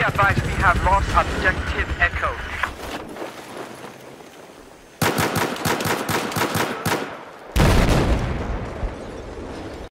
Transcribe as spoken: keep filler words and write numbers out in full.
be advised, we have lost objective Echo.